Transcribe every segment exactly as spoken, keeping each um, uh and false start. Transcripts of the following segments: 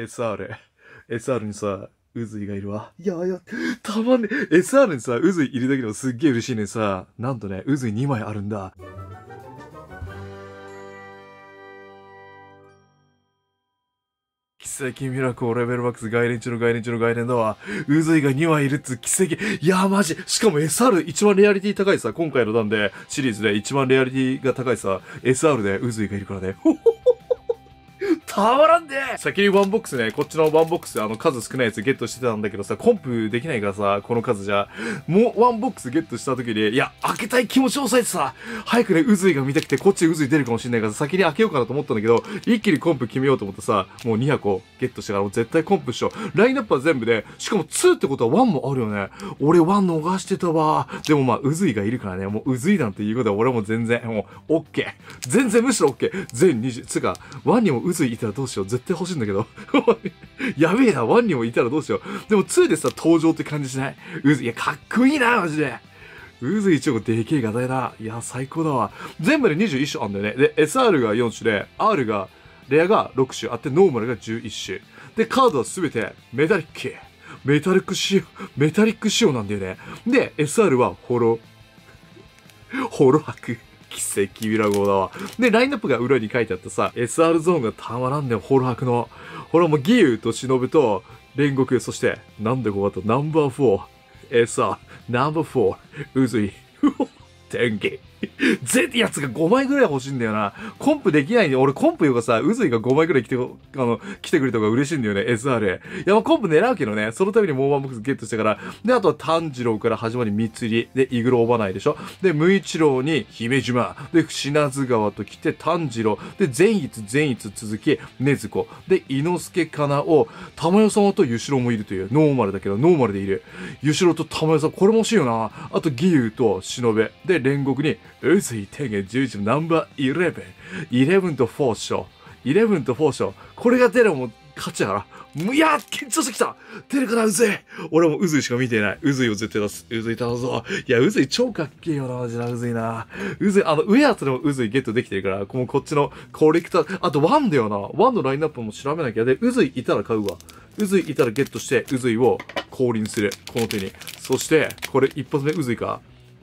エスアール。エスアール にさ、うずいがいるわ。いやいや、たまんね。エスアール にさ、うずいいるだけでもすっげえ嬉しいねさ。なんとね、うずいにまいあるんだ。奇跡ミラクルレベルマックス外連中の外連中の外連だわ。うずいがにまいいるっつ奇跡。いやーマジ。しかも エスアール 一番レアリティ高いさ。今回の段で、シリーズで一番レアリティが高いさ。エスアール でうずいがいるからね。ほほほ。たまらんで、先にワンボックスね、こっちのワンボックス、あの、数少ないやつゲットしてたんだけどさ、コンプできないからさ、この数じゃ、もうワンボックスゲットした時に、いや、開けたい気持ちを抑えてさ、早くね、渦井が見たくて、こっち渦井出るかもしれないからさ、先に開けようかなと思ったんだけど、一気にコンプ決めようと思ってさ、もうにひゃっこゲットしたから、もう絶対コンプしよう。ラインナップは全部で、しかもにってことはワンもあるよね。俺ワン逃してたわ。でもまあ、渦井がいるからね、もう渦井なんていうことは俺も全然、もう、オッケー。全然むしろオッケー。全にじゅう、つか、ワンにも渦井いたどうしよう。絶対欲しいんだけど。やべえな。ワンにもいたらどうしよう。でもツーでさ、登場って感じしない？うずい、いや、かっこいいな、マジで。うずいちょ、でけえがたいな。いや、最高だわ。全部でにじゅういっ種あんだよね。で、エスアール がよん種で、R が、レアがろく種あって、ノーマルがじゅういっ種。で、カードはすべて、メタリック。メタリック仕様、メタリック仕様なんだよね。で、エスアール は、ホロ。ホロ白。奇跡ミラゴーだわ。で、ラインナップが裏に書いてあったさ、エスアール ゾーンがたまらんねん、ホロハクの。ほら、もう、義勇と忍と、煉獄、そして、なんでこうだったナンバーフォー、エスアール、ナンバーフォー、うずい、天気。ぜ、やつがごまいぐらい欲しいんだよな。コンプできないんで、俺コンプよがさ、うずいがごまいぐらい来て、あの、来てくれた方が嬉しいんだよね、エスアール。いや、まあ、コンプ狙うけどね、そのためにもうワンボックスゲットしたから。で、あとは炭治郎から始まり、三つ入り。で、イグロオバナイでしょ。で、無一郎に姫島。で、品津川と来て、炭治郎。で、善逸、善逸続き、禰豆子。で、伊之助かなを、玉代様とゆしろもいるという。ノーマルだけど、ノーマルでいる。ゆしろと玉代様、これも欲しいよな。あと、義勇と忍。で、煉獄に、うずい天元じゅういちナンバーじゅういち。じゅういちとよん章。じゅういちとよん章。これが出るもん勝ちやから。いやー、緊張してきた。出るかな、うずい。俺もうずいしか見てない。うずいを絶対出す。うずい頼むぞ。いや、うずい超かっけえよな、マジな、うずいな。うずい、あの、ウェアとでもうずいゲットできてるから、もうこっちのコレクター、あとワンだよな。ワンのラインナップも調べなきゃ。で、うずいいたら買うわ。うずいいたらゲットして、うずいを降臨する。この手に。そして、これ一発目うずいか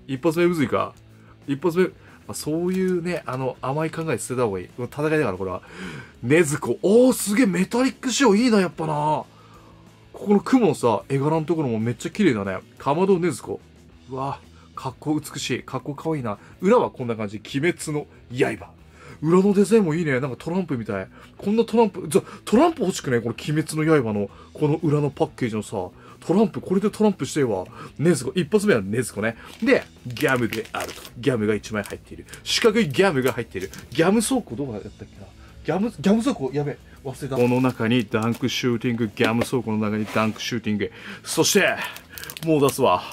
一発目うずいか一発目、まあ、そういうね、あの、甘い考え捨てた方がいい。戦いだから、これは。禰豆子。おー、すげえ、メタリック仕様いいな、やっぱな。ここの雲のさ、絵柄のところもめっちゃ綺麗だね。かまど禰豆子。うわぁ、格好美しい。格好可愛いな。裏はこんな感じ。鬼滅の刃。裏のデザインもいいね。なんかトランプみたい。こんなトランプ、じゃ、トランプ欲しくねこの鬼滅の刃の、この裏のパッケージのさ、トランプ、これでトランプしてえわ。禰豆子。一発目は禰豆子ね。で、ギャムであると。ギャムがいちまい入っている。四角いギャムが入っている。ギャム倉庫どうやったっけなギャム、ギャム倉庫やべ。忘れた。この中にダンクシューティング。ギャム倉庫の中にダンクシューティング。そして、もう出すわ。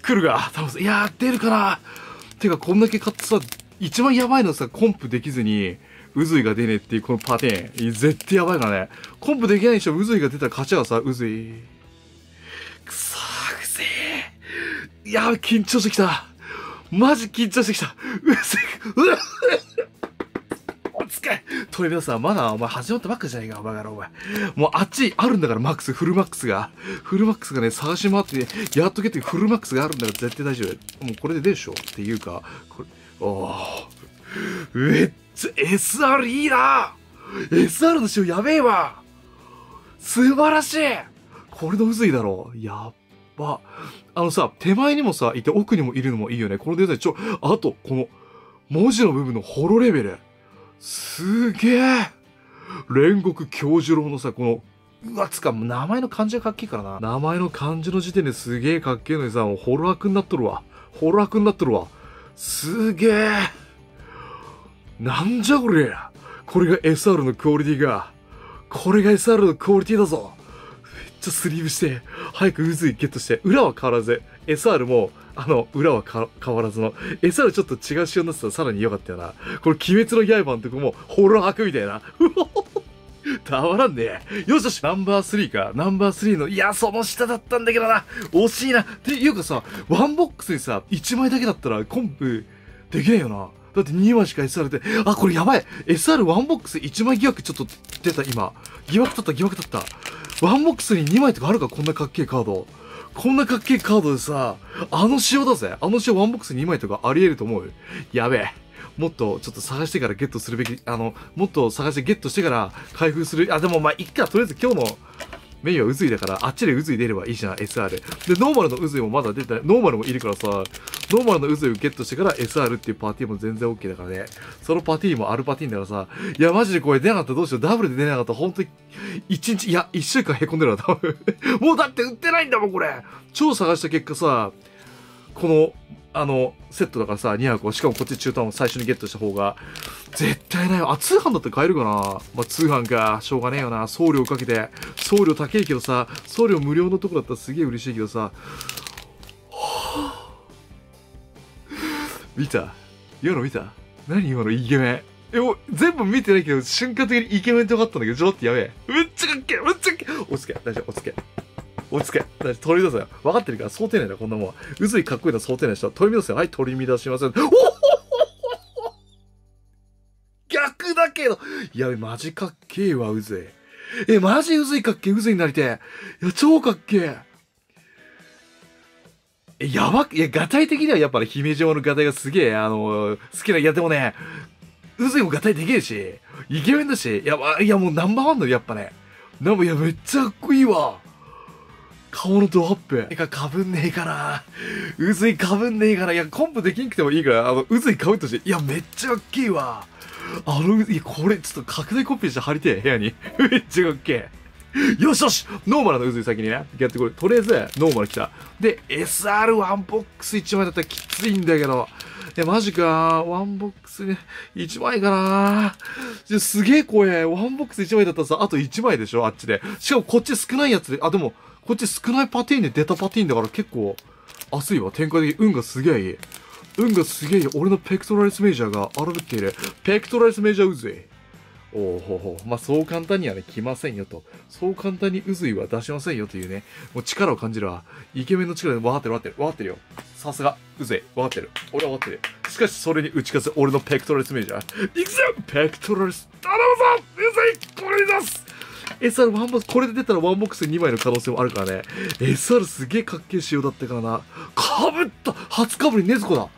来るが。頼む。いやー、出るかなてか、こんだけ買ってさ、一番やばいのはさ、コンプできずに、渦井が出ねえっていうこのパティン。絶対やばいからね。コンプできないでしょ。渦井が出たら勝ちはさ、渦井。くそーくせー。いやー、緊張してきた。マジ緊張してきた。うっせー。おつかい。トレビださ、まだお前始まったばっかじゃないか、お前からお前。もうあっちあるんだから、マックス、フルマックスが。フルマックスがね、探し回って、ね、やっとゲットフルマックスがあるんだから絶対大丈夫。もうこれで出るでしょっていうか、これ、おー。めっちゃ、エスアール いいな !エスアール の仕様やべえわ素晴らしいこれのうずいだろう。やっば。あのさ、手前にもさ、いて奥にもいるのもいいよね。このデザイン、ちょ、あと、この、文字の部分のホロレベル。すげえ。煉獄杏寿郎のさ、この、うわ、つか、名前の漢字がかっけえからな。名前の漢字の時点ですげえかっけえのにさ、もうホロ白になっとるわ。ホロ白になっとるわ。すげえ。なんじゃこれ。これが エスアール のクオリティが。これが エスアール のクオリティだぞ。ちょっとスリーブして、早く渦井ゲットして、裏は変わらず、エスアール も、あの、裏はか変わらずの、エスアール ちょっと違う仕様になってたらさらに良かったよな。これ、鬼滅の刃のとこも、ホロ白みたいな。たまらんね。よしよし、ナンバースリーか。ナンバースリーの、いや、その下だったんだけどな。惜しいな。っていうかさ、ワンボックスにさ、いちまいだけだったら、コンプ、できねえよな。だってにまいしか エスアール で、あ、これやばい！ エスアール ワンボックスいちまい疑惑ちょっと出た、今。疑惑取った、疑惑取った。ワンボックスににまいとかあるか、こんなかっけえカード。こんなかっけえカードでさ、あの仕様だぜ。あの仕様ワンボックスにまいとかあり得ると思う。やべえ。もっとちょっと探してからゲットするべき、あの、もっと探してゲットしてから開封する。あ、でもまあ、いっか、とりあえず今日の、メインは渦井だから、あっちで渦井出ればいいじゃん、エスアール。で、ノーマルの渦井もまだ出てない。ノーマルもいるからさ、ノーマルの渦井をゲットしてから エスアール っていうパーティーも全然 OK だからね。そのパーティーもアルパティーだからさ、いや、マジでこれ出なかったらどうしよう。ダブルで出なかったら本当に、一日、いや、一週間へこんでるわ、多分。もうだって売ってないんだもん、これ。超探した結果さ、この、あの、セットだからさ、にひゃくを、しかもこっち中途半端最初にゲットした方が、絶対ないよ。あ、通販だって買えるかな。まあ、通販か。しょうがねえよな。送料かけて。送料高いけどさ、送料無料のとこだったらすげえ嬉しいけどさ。はぁ、見た今の見た何今のイケメン。え、もう全部見てないけど、瞬間的にイケメンって分かったんだけど、ちょっとやべえ。めっちゃかっけえめっちゃかっけえおつけ、大丈夫、おつけ。落ち着け。取り乱せよ。分かってるから、想定内だ、こんなもんは。渦井かっこいいの想定内でした。取り乱せよ。はい、取り乱しません。おお逆だけど。いや、マジかっけえわ、渦井。え、マジ渦井かっけえ、渦井になりてえ。いや、超かっけえ。え、やばく、いや、ガタイ的にはやっぱね、姫島のガタイがすげえ、あのー、好きな、いや、でもね、渦井もガタイできるし、イケメンだし、いや、いやもうナンバーワンだよ、やっぱね。なんか、いや、めっちゃかっこいいわ。顔のドアップ。てか、かぶんねえかな。渦井かぶんねえかな。いや、コンプできんくてもいいから、あの、渦井かぶってほしい。いや、めっちゃ大きいわ。あの、いや、これ、ちょっと拡大コピーして貼りてえ、部屋に。めっちゃ大きい。よしよしノーマルの渦井先にね。やってこれ。とりあえず、ノーマル来た。で、エスアール ワンボックスいちまいだったらきついんだけど。いや、マジか。ワンボックスね、いちまいかな。じゃ、すげえ怖え。ワンボックスいちまいだったらさ、あといちまいでしょあっちで。しかも、こっち少ないやつで。あ、でも、こっち少ないパティーンで出たパティーンだから結構熱いわ。展開的に運がすげえいい。運がすげえいい。俺のペクトラリスメジャーが現れている。ペクトラリスメジャー渦井。おおほほ。まあ、そう簡単にはね、来ませんよと。そう簡単に渦井は出しませんよというね。もう力を感じるわ。イケメンの力でわかってるわかってる。わかってるよ。さすが、渦井。わかってる。俺はわかってる。しかしそれに打ち勝つ俺のペクトラリスメジャー。いくぞペクトラリス。頼むぞ渦井これに出すエスアール ワンボックス、これで出たらワンボックスにまいの可能性もあるからね。エスアール すげえかっけえ仕様だったからな。かぶった初かぶり、ねずこだ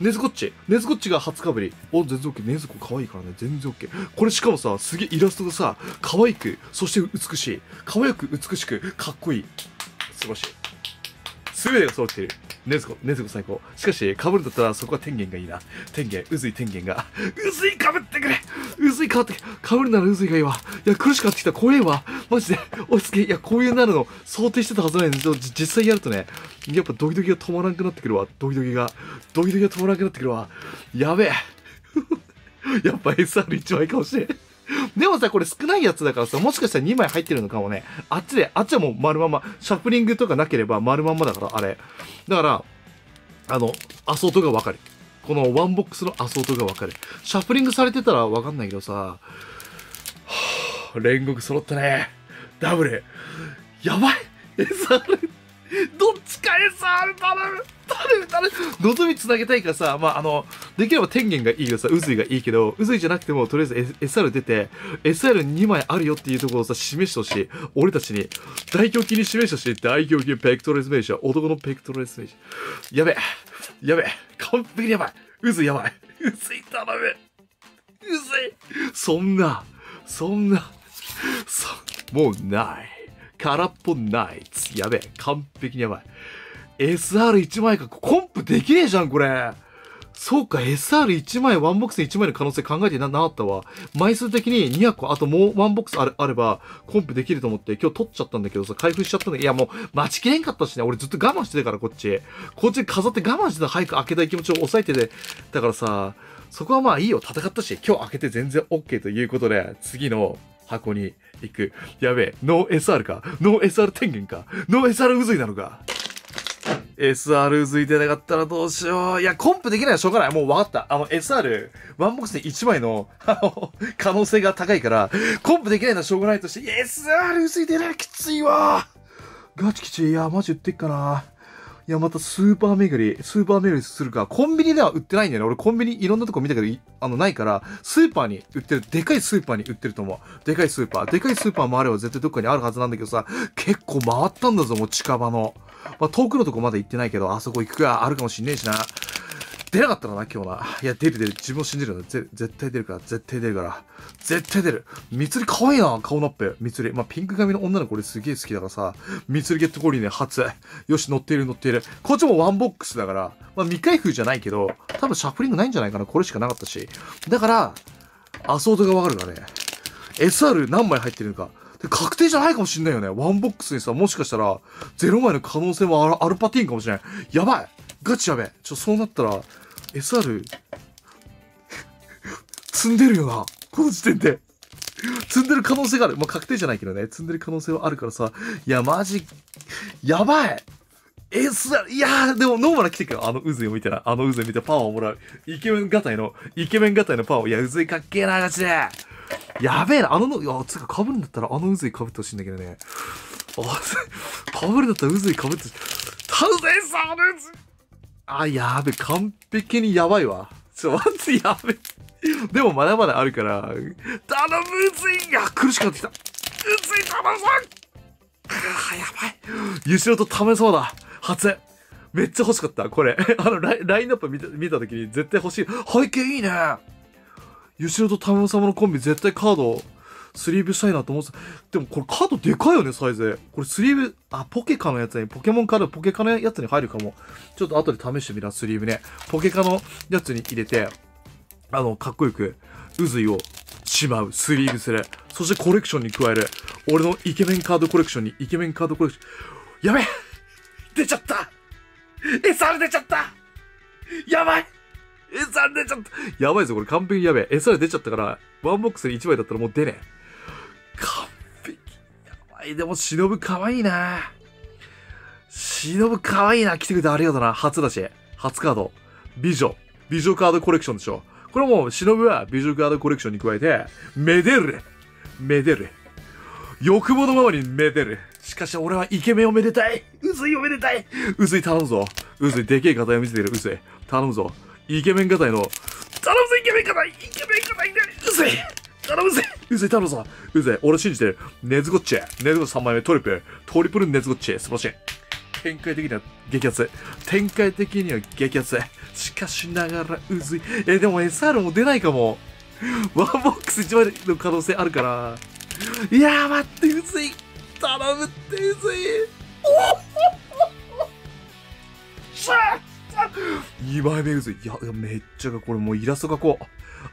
ねずこっちねずこっちが初かぶり。お、全然 OK。ねずこ可愛いからね。全然 OK。これしかもさ、すげえイラストがさ、可愛く、そして美しい。可愛く、美しく、かっこいい。素晴らしい。すべてが揃っている。ねずこ、ねずこ最高。しかし、かぶるだったらそこは天元がいいな。天元、渦井天元が。渦井かぶってくれ渦井かぶって、かぶるなら渦井がいいわ。いや、苦しくなってきた。怖えわ。マジで。おつけ。いや、こういうなるの想定してたはずないんですけど、実際やるとね、やっぱドキドキが止まらなくなってくるわ。ドキドキが。ドキドキが止まらなくなってくるわ。やべえ。やっぱ エスアールいちまいかもしれん。でもさ、これ少ないやつだからさ、もしかしたらにまい入ってるのかもね。あっちで、あっちはもう丸まんま。シャッフリングとかなければ丸まんまだから、あれ。だから、あの、アソートがわかる。このワンボックスのアソートがわかる。シャッフリングされてたらわかんないけどさ、はぁ、煉獄揃ったね。ダブル。やばい !エスアール! どっちか エスアール 頼む頼む頼む望みつなげたいからさ、まあ、あの、できれば天元がいいけどさ、渦井がいいけど、渦井じゃなくても、とりあえず エスアール 出て、エスアールにまいあるよっていうところをさ、示してほしい。俺たちに、大胸筋に示してほしい。大胸筋ペクトラリスメーション。男のペクトラリスメーション。やべえ。やべえ。完璧にやばい。渦井やばい。渦井頼む。渦井。そんな、そんな、そ、もうない。空っぽない。やべえ。完璧にやばい。エスアールいちまいか。コンプできねえじゃん、これ。そうか、エスアールいちまい、ワンボックスいちまいの可能性考えてな、なかったわ。枚数的ににひゃっこ、あともうワンボックスあれ、あれば、コンプできると思って、今日取っちゃったんだけどさ、開封しちゃったんだけど、いやもう、待ちきれんかったしね、俺ずっと我慢してたから、こっち。こっち飾って我慢してた、早く開けたい気持ちを抑えてて、だからさ、そこはまあいいよ、戦ったし、今日開けて全然 OK ということで、次の、箱に行く。やべえ。ノー エスアール か。ノー エスアール 天元か。ノー エスアール 渦井なのか。エスアール 渦井出なかったらどうしよう。いや、コンプできないのはしょうがない。もう分かった。あの エスアール、ワンボックスでいちまいの、あの、可能性が高いから、コンプできないのはしょうがないとして、エスアール 渦井出ないきついわ。ガチきちい。いや、マジ言ってっかな。いや、またスーパー巡り、スーパー巡りするか。コンビニでは売ってないんだよね。俺コンビニいろんなとこ見たけど、あの、ないから、スーパーに売ってる、でかいスーパーに売ってると思う。でかいスーパー。でかいスーパーもあれば絶対どっかにあるはずなんだけどさ、結構回ったんだぞ、もう近場の。まあ、遠くのとこまだ行ってないけど、あそこ行くか、あるかもしんねえしな。出なかったらな、今日な。いや、出る出る。自分を信じるよね。ぜ、絶対出るから、絶対出るから。絶対出る。みつり可愛いな、顔ナッペ。みつり。まあ、ピンク髪の女の子俺すげえ好きだからさ。みつりゲットコリーね、初。よし、乗っている乗っている。こっちもワンボックスだから。まあ、未開封じゃないけど、多分シャッフリングないんじゃないかな。これしかなかったし。だから、アソートがわかるからね。エスアール 何枚入ってるのか。確定じゃないかもしんないよね。ワンボックスにさ、もしかしたら、ゼロまいの可能性も ア, アルパティーンかもしれない。やばいガチやべえ。ちょ、そうなったら、エスアール、積んでるよな。この時点で。積んでる可能性がある。まあ、確定じゃないけどね。積んでる可能性はあるからさ。いや、マジ、やばい !エスアール、いやー、でもノーマル来てくよ。あの渦を見てな。あの渦を見てパワーをもらう。イケメン型への、イケメン型へのパワーを。いや、渦かっけえな、ガチで。やべえな。あのの、いや、つうか被るんだったらあの渦に被ってほしいんだけどね。あ、被るんだったら渦に被ってほしい。たぶん エスアール、あ、やべ、完璧にやばいわ。ちょ、まずやべ。でもまだまだあるから。頼む、うずいが苦しくなってきた。うずい、たまさんあ、やばい。ゆしろとためそうだ。初。めっちゃ欲しかった、これ。あのライ、ラインナップ見た、見たときに絶対欲しい。背景いいね。ゆしろとためさまのコンビ、絶対カード、スリーブしたいなと思ってた。でもこれカードでかいよね、サイズ。これスリーブ、あ、ポケカのやつに、ポケモンカード、ポケカのやつに入るかも。ちょっと後で試してみな、スリーブね。ポケカのやつに入れて、あの、かっこよく、渦をしまう。スリーブする。そしてコレクションに加える。俺のイケメンカードコレクションに、イケメンカードコレクション。やべえ出ちゃった !エスアール 出ちゃったやばい!エスアール 出ちゃったやばいぞ、これ完璧にやべえ。エスアール 出ちゃったから、ワンボックスでいちまいだったらもう出ねえ。完璧。やばい。でも、しのぶかわいいな。しのぶかわいいな。来てくれてありがとうな。初だし。初カード。美女。美女カードコレクションでしょ。これもう、しのぶは美女カードコレクションに加えて、めでる。めでる。欲望のままにめでる。しかし、俺はイケメンをめでたい。うずいをめでたい。うずい頼むぞ。うずい、でけえ方を見せてくれ。うずい。頼むぞ。イケメン方への、頼むぞ、イケメン方イケメン方になる。うずい。頼むぜうぜ頼むぞうぜ俺信じてるネズゴッチネズゴッチさんまいめトリプルトリプルネズゴッチ素晴らしい展開的には激アツ展開的には激アツしかしながらうずいえでも エスアール も出ないかもワンボックスいちまいの可能性あるからいやー待ってうずい頼むってうずいおおしゃにまいめうずいいやめっちゃかこれもうイラスト描こう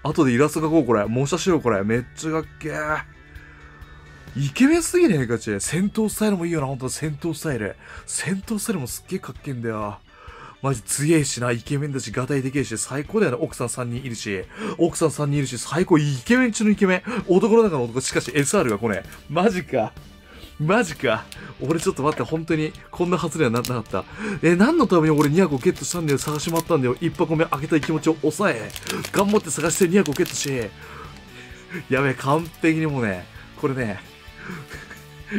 あとでイラスト描こう、これ。模写しよう、これ。めっちゃかっけー。イケメンすぎねえかち。戦闘スタイルもいいよな、ほんと戦闘スタイル。戦闘スタイルもすっげえかっけえんだよ。マジ強えしな、イケメンだし、ガタイでけえし、最高だよね。奥さんさんにんいるし、奥さんさんにんいるし、最高。イケメン中のイケメン。男の中の男、しかし エスアール が来ねえ。マジか。マジか。俺ちょっと待って、本当に、こんな発令はならなかった。え、何のために俺にはこゲットしたんだよ。探し回ったんだよ。一箱目開けたい気持ちを抑え、頑張って探してにはこゲットし、やべえ、完璧にもうね、これね、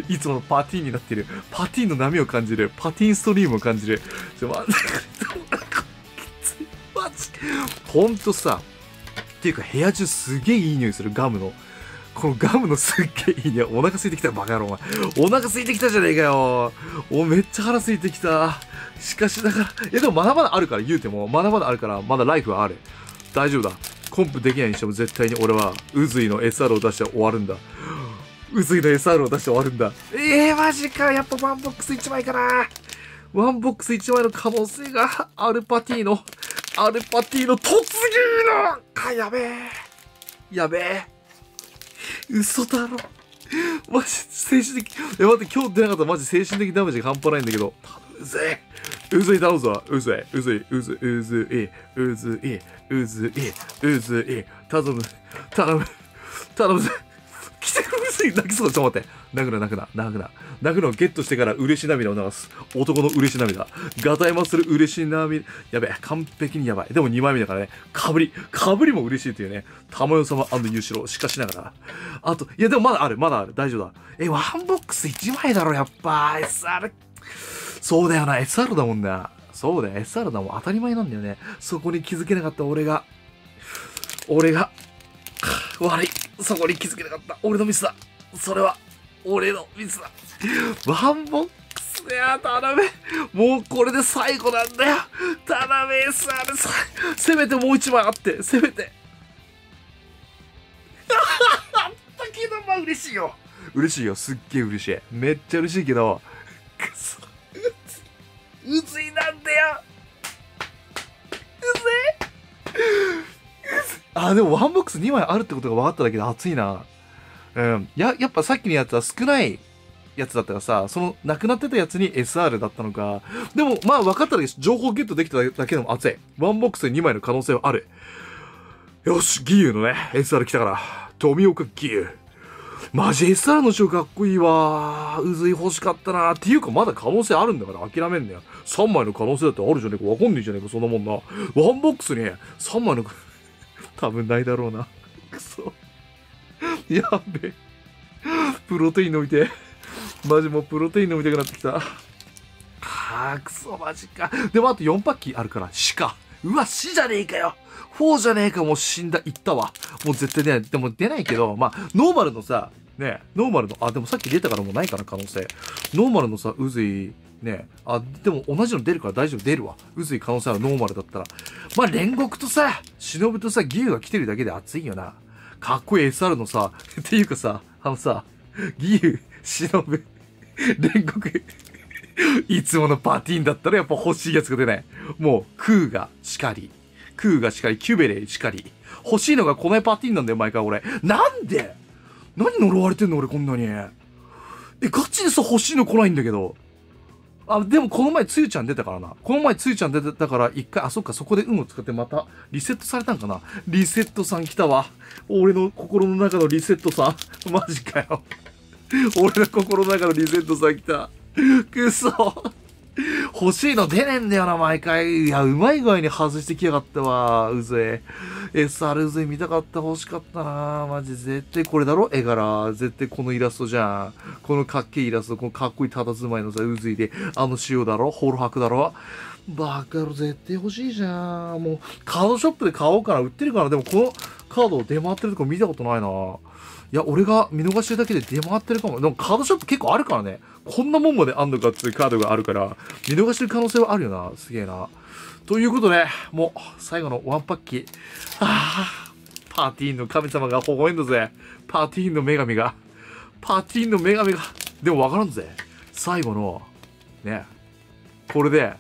いつものパティーンになってる。パティーンの波を感じる。パティーンストリームを感じる。ちょ、待って、マジほんとさ、っていうか部屋中すげえいい匂いする、ガムの。このガムのすっげえいいね。お腹空いてきた、バカ野郎、お前。お腹空いてきたじゃねえかよ。お、めっちゃ腹空いてきた。しかしだから、いやでもまだまだあるから、言うても、まだまだあるから、まだライフはある。大丈夫だ。コンプできないにしても絶対に俺は、うずいの エスアール を出して終わるんだ。うずいの エスアール を出して終わるんだ。ええー、マジか。やっぱワンボックスいちまいかな。ワンボックスいちまいの可能性が、アルパティの、アルパティの突撃のあ、やべえ。やべえ。嘘だろマジ精神的え待って今日出なかったらマジ精神的ダメージが半端ないんだけどうぜえうずい頼むぞうぜえうずいうずいうずいうずいうずいうずい頼む頼む頼むぜ来てくるうずい泣きそうだちょっと待って泣くな泣くな泣くな泣くのをゲットしてから嬉し涙を流す男の嬉し涙ガタイマする嬉し涙やべえ完璧にやばいでもにまいめだからねかぶりかぶりも嬉しいというねたまよ様ゆうしろしかしながらあといやでもまだあるまだある大丈夫だえワンボックスいちまいだろやっぱ エスアールそうだよな、エスアール だもんな。そうだよ、エスアール だもん。当たり前なんだよね。そこに気づけなかった俺が。俺が。悪い。そこに気づけなかった。俺のミスだ。それは、俺のミスだ。ワンボックスだよ、田辺。もうこれで最後なんだよ。田辺 エスアール さ、せめてもう一枚あって、せめて。あったけど、まあ嬉しいよ。嬉しいよ、すっげえ嬉しい。めっちゃ嬉しいけど、くそ、うつ、うついなんだよ。うぜうぜあ、でもワンボックスにまいあるってことが分かっただけで熱いな。うん。や、やっぱさっきのやつは少ないやつだったからさ、その、なくなってたやつに エスアール だったのか。でも、まあ分かっただけ、情報ゲットできただけでも熱い。ワンボックスでにまいの可能性はある。よし、義勇のね、エスアール 来たから。富岡義勇。マジ エスアール の仕様かっこいいわー。うずい欲しかったなー。っていうかまだ可能性あるんだから諦めんねよ。さんまいの可能性だってあるじゃねえか。わかんねえじゃねえか、そんなもんな。ワンボックスにさんまいの、多分ないだろうな。くそ。やべえ。プロテイン飲みて。マジもうプロテイン飲みたくなってきた。はぁ、くそマジか。でもあとよんパッキーあるから、死か。うわ、死じゃねえかよ。フォーじゃねえか、もう死んだ、いったわ。もう絶対出ない。でも出ないけど、まあ、ノーマルのさ、ねえ、ノーマルの、あ、でもさっき出たからもうないかな、可能性。ノーマルのさ、うずい、ねえ、あ、でも同じの出るから大丈夫、出るわ。うずい可能性はノーマルだったら。まあ、煉獄とさ、忍とさ、義勇が来てるだけで熱いよな。かっこいい エスアール のさ、っていうかさ、あのさ、義勇、忍、煉獄。いつものパティーンだったらやっぱ欲しいやつが出ない。もう、クーがしかり。クーがしかり、キュベレーしかり。欲しいのがこのパティーンなんだよ、毎回俺。なんで何呪われてんの俺こんなに。え、ガチでさ、欲しいの来ないんだけど。あ、でもこの前、つゆちゃん出たからな。この前、つゆちゃん出たから、一回、あ、そっか、そこで運を使ってまた、リセットされたんかな。リセットさん来たわ。俺の心の中のリセットさん。マジかよ。俺の心の中のリセットさん来た。くそ。欲しいの出ねえんだよな、毎回。いや、うまい具合に外してきやがったわ、うぜえ。エスアール うぜえ見たかった、欲しかったな。マジ、絶対これだろ絵柄。絶対このイラストじゃん。このかっけえイラスト、このかっこいい佇まいのさ、うずいで、あの塩だろホロ白だろバカロ、絶対欲しいじゃん。もう、カードショップで買おうかな、売ってるから。でもこのカードを出回ってるとこ見たことないな。いや、俺が見逃してるだけで出回ってるかも。でもカードショップ結構あるからね。こんなもんまであんのかっていうカードがあるから、見逃してる可能性はあるよな。すげえな。ということで、もう、最後のワンパッキー。あー、パーティーンの神様が微笑んだぜ。パーティーンの女神が。パーティーンの女神が。でもわからんぜ。最後の、ね。これで、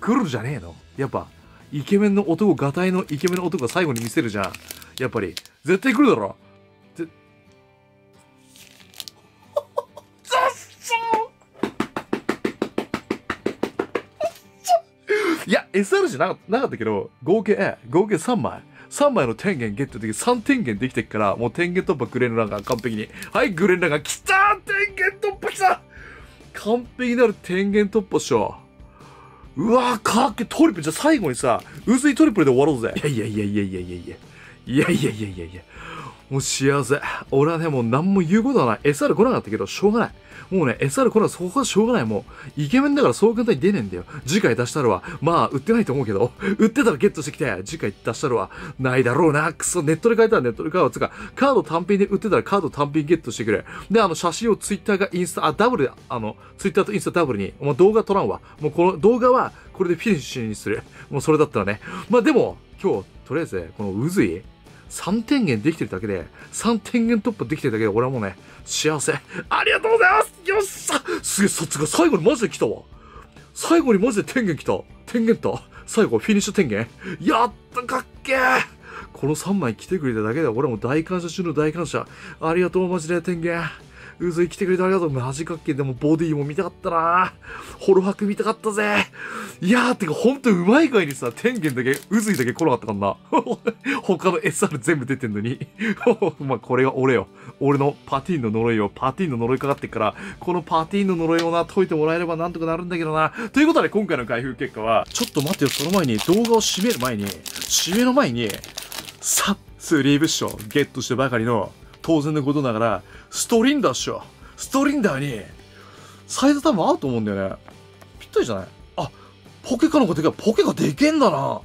来るじゃねえの。やっぱ、イケメンの男、ガタイのイケメンの男が最後に見せるじゃん。やっぱり、絶対来るだろ。いや、エスアール じゃなかったけど、合計、合計さんまい。さんまいの天元ゲットできて、さんてんげんできてっから、もう天元突破グレンラガー完璧に。はい、グレンラガー来たー、天元突破来た完璧なる天元突破っしょ。うわー、かっけ、トリプル、じゃあ最後にさ、薄いトリプルで終わろうぜ。いやいやいやいやいやいやいや。いやいやいやいやいや。もう幸せ。俺はね、もう何も言うことはない。エスアール 来なかったけど、しょうがない。もうね、エスアール これはそこはしょうがない。もう、イケメンだからそう簡単に出ねえんだよ。次回出したるわ。まあ、売ってないと思うけど、売ってたらゲットしてきて、次回出したるわ。ないだろうな。くそ、ネットで買えたらネットで買おう。つうか、カード単品で売ってたらカード単品ゲットしてくれ。で、あの、写真をツイッターがインスタ、あ、ダブルで、あの、ツイッターとインスタダブルに、もう動画撮らんわ。もうこの動画は、これでフィニッシュにする。もうそれだったらね。まあでも、今日、とりあえず、ね、このうずい、さんてんげんできてるだけで、さんてんげん突破できてるだけで、俺はもうね、幸せ。ありがとうございますよっしゃすげえ、そっちが最後にマジで来たわ。最後にマジで天元来た。天元と最後、フィニッシュ天元やったかっけーこのさんまい来てくれただけで、俺はもう大感謝中の大感謝。ありがとう、マジで天元。うずい来てくれてありがとう。マジかっけー。でも、ボディも見たかったなホロ白見たかったぜ。いやー、てかほんとうまい具合にさ、天元だけ、うずいだけ来なかったからな。他の エスアール 全部出てんのに。まあ、これが俺よ。俺のパティーンの呪いを、パティーンの呪いかかってっから、このパティーンの呪いをな、解いてもらえればなんとかなるんだけどな。ということで、今回の開封結果は、ちょっと待ってよ、その前に、動画を締める前に、締めの前に、さ、スリーブッションゲットしてばかりの、当然のことながら、ストリンダーっしょ。ストリンダーに、サイズ多分合うと思うんだよね。ったいじゃない。あ、ポケカの方がでかい。ポケカでけえんだな。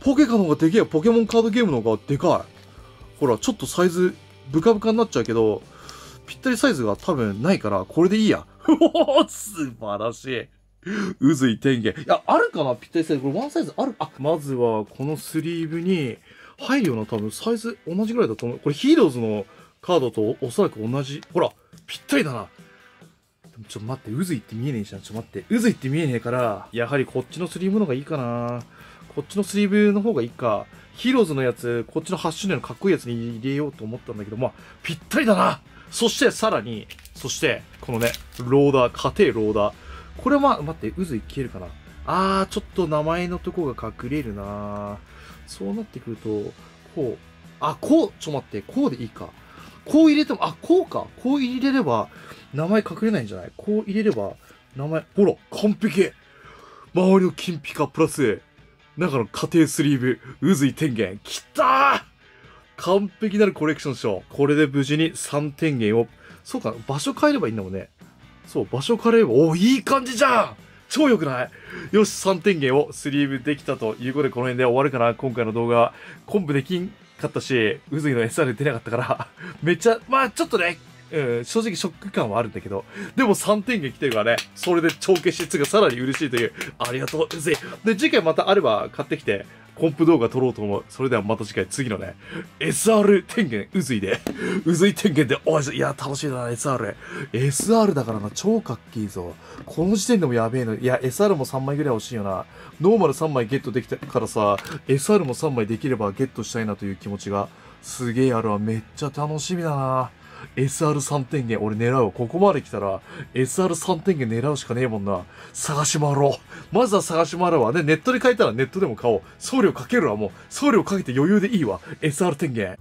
ポケカの方がでけえ。ポケモンカードゲームの方がでかい。ほら、ちょっとサイズ、ブカブカになっちゃうけど、ぴったりサイズが多分ないから、これでいいや。おぉ、素晴らしい。うずい天元。いや、あるかなぴったりサイズ。これワンサイズあるあ、まずは、このスリーブに、入るような多分サイズ同じぐらいだと思う。これヒーローズのカードとおそらく同じ。ほら、ぴったりだな。ちょっと待って、渦行って見えねえじゃん。ちょっと待って、渦行って見えねえから、やはりこっちのスリーブの方がいいかな。こっちのスリーブの方がいいか。ヒーローズのやつ、こっちのはちしゅるいのかっこいいやつに入れようと思ったんだけど、まあ、ぴったりだな。そして、さらに、そして、このね、ローダー、家庭ローダー。これはまあ、待って、渦行けるかな。あー、ちょっと名前のとこが隠れるな。そうなってくると、こう。あ、こう、ちょっと待って、こうでいいか。こう入れても、あ、こうか。こう入れれば、名前隠れないんじゃない？こう入れれば、名前、ほら、完璧！周りの金ピカプラス、中の家庭スリーブ、渦井天元。きたー！完璧なるコレクションでしょ。これで無事にさんてんげんを、そうか、場所変えればいいんだもんね。そう、場所変えれば、お、いい感じじゃん！超良くない？よし、さんてんげんをスリーブできたということで、この辺で終わるかな。今回の動画、コンプできんかったし、うずいの エスアール 出なかったから、めっちゃ、まあちょっとね、うん、正直ショック感はあるんだけど、でもさんてんげん来てるからね、それで帳消し、つがさらに嬉しいという、ありがとう、うずい。で、次回またあれば買ってきて、コンプ動画撮ろうと思う。それではまた次回、次のね、エスアール 天元、うずいで、うずい天元でお会いし、いや、楽しいな、エスアール。エスアール だからな、超かっけえぞ。この時点でもやべえの。いや、エスアール もさんまいぐらい欲しいよな。ノーマルさんまいゲットできたからさ、エスアール もさんまいできればゲットしたいなという気持ちが、すげえあるわ。めっちゃ楽しみだな。エスアールさんてんげん、俺狙う。ここまで来たら、エスアールさんてんげん狙うしかねえもんな。探し回ろう。まずは探し回るわ。ね、ネットで買えたらネットでも買おう。送料かけるわ、もう。送料かけて余裕でいいわ。エスアール 天元。